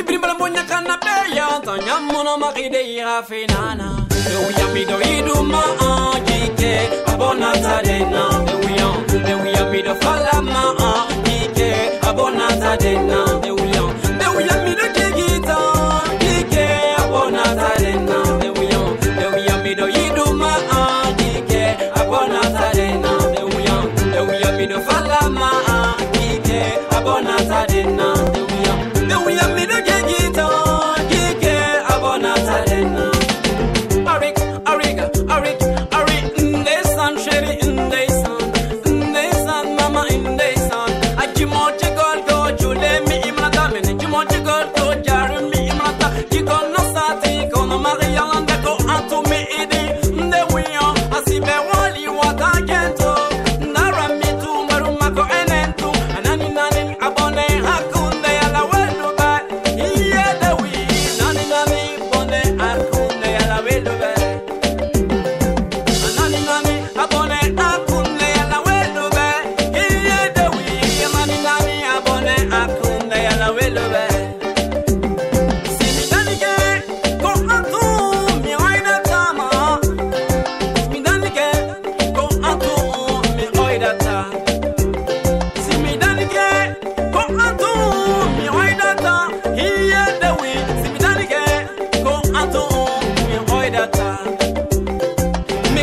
Ibribal munya kana peya tanya mono makide rafinana. Dewi apido iduma anjike abona tadena. Dewi apido falama anjike abona tadena. Dewi apido kegita anjike abona tadena. Dewi apido iduma anjike abona tadena. Dewi apido falama anjike abona tadena.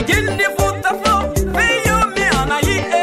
Get in the water flow, pay your me and I eat.